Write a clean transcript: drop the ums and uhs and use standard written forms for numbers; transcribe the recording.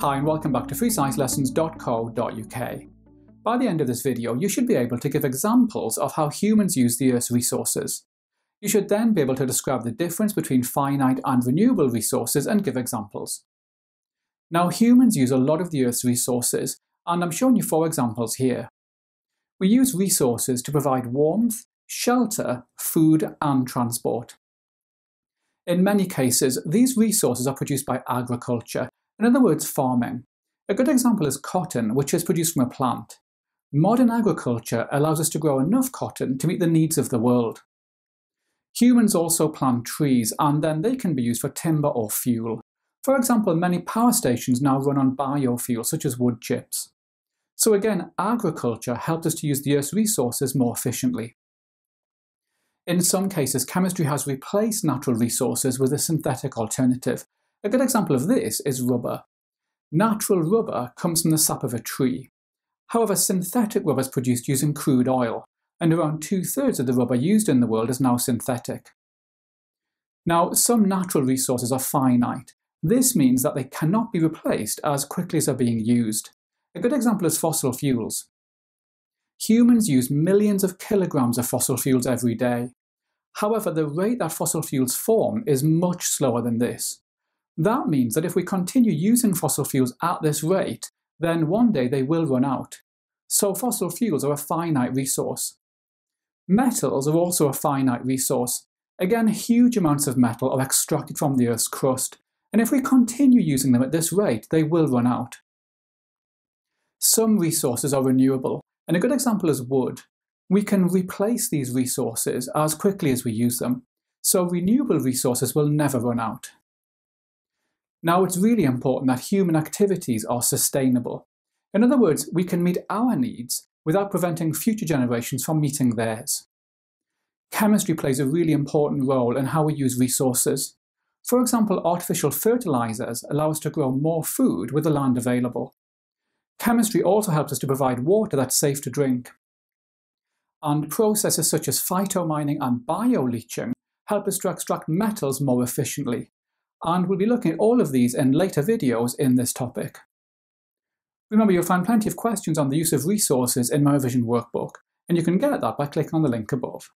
Hi and welcome back to freesciencelessons.co.uk. By the end of this video, you should be able to give examples of how humans use the Earth's resources. You should then be able to describe the difference between finite and renewable resources and give examples. Now, humans use a lot of the Earth's resources, and I'm showing you 4 examples here. We use resources to provide warmth, shelter, food and transport. In many cases, these resources are produced by agriculture. In other words, farming. A good example is cotton, which is produced from a plant. Modern agriculture allows us to grow enough cotton to meet the needs of the world. Humans also plant trees, and then they can be used for timber or fuel. For example, many power stations now run on biofuel, such as wood chips. So again, agriculture helps us to use the Earth's resources more efficiently. In some cases, chemistry has replaced natural resources with a synthetic alternative. A good example of this is rubber. Natural rubber comes from the sap of a tree. However, synthetic rubber is produced using crude oil, and around 2/3 of the rubber used in the world is now synthetic. Now, some natural resources are finite. This means that they cannot be replaced as quickly as they're being used. A good example is fossil fuels. Humans use millions of kilograms of fossil fuels every day. However, the rate that fossil fuels form is much slower than this. That means that if we continue using fossil fuels at this rate, then one day they will run out. So fossil fuels are a finite resource. Metals are also a finite resource. Again, huge amounts of metal are extracted from the Earth's crust, and if we continue using them at this rate, they will run out. Some resources are renewable, and a good example is wood. We can replace these resources as quickly as we use them, so renewable resources will never run out. Now, it's really important that human activities are sustainable. In other words, we can meet our needs without preventing future generations from meeting theirs. Chemistry plays a really important role in how we use resources. For example, artificial fertilizers allow us to grow more food with the land available. Chemistry also helps us to provide water that's safe to drink. And processes such as phytomining and bioleaching help us to extract metals more efficiently. And we'll be looking at all of these in later videos in this topic. Remember, you'll find plenty of questions on the use of resources in My Revision Workbook, and you can get that by clicking on the link above.